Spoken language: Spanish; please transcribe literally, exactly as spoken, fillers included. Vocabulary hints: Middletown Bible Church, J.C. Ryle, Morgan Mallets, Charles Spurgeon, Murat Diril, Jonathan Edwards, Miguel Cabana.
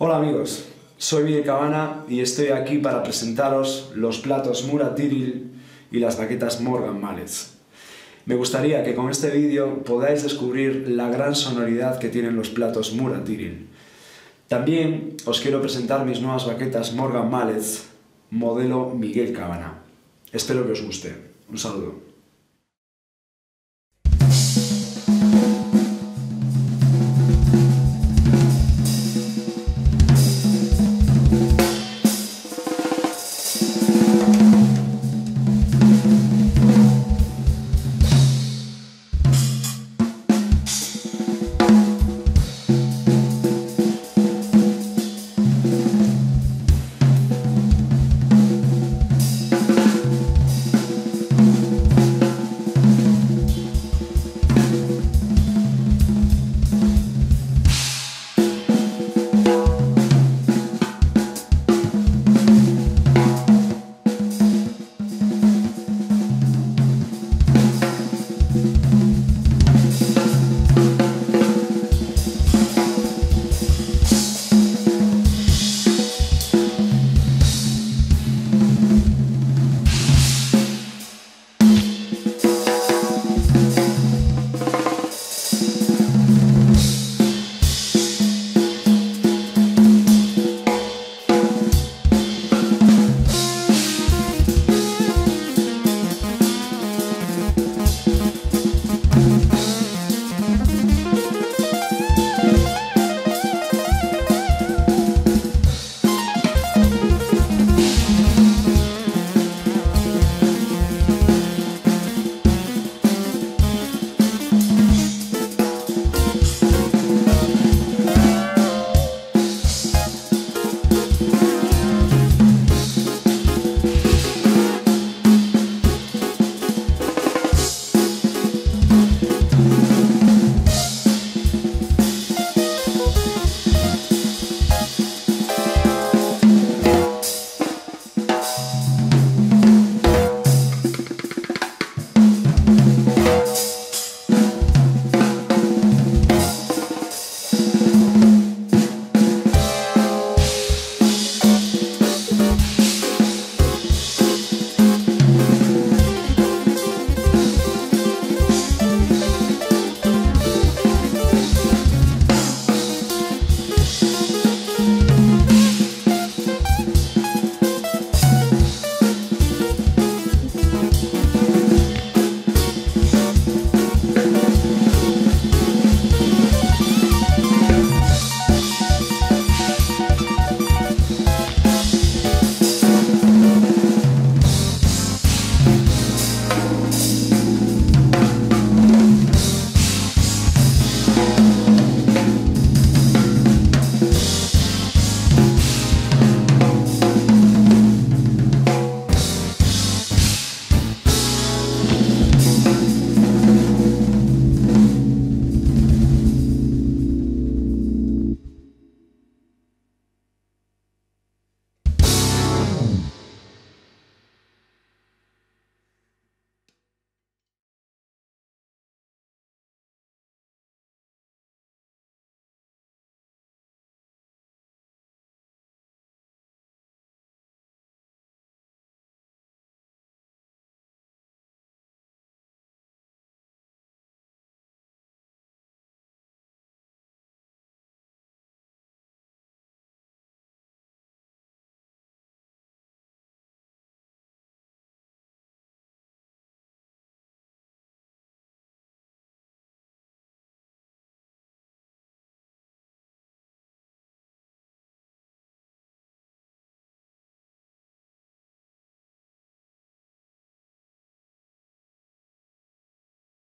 Hola amigos, soy Miguel Cabana y estoy aquí para presentaros los platos Murat Diril y las baquetas Morgan Mallets. Me gustaría que con este vídeo podáis descubrir la gran sonoridad que tienen los platos Murat Diril. También os quiero presentar mis nuevas baquetas Morgan Mallets, modelo Miguel Cabana. Espero que os guste. Un saludo.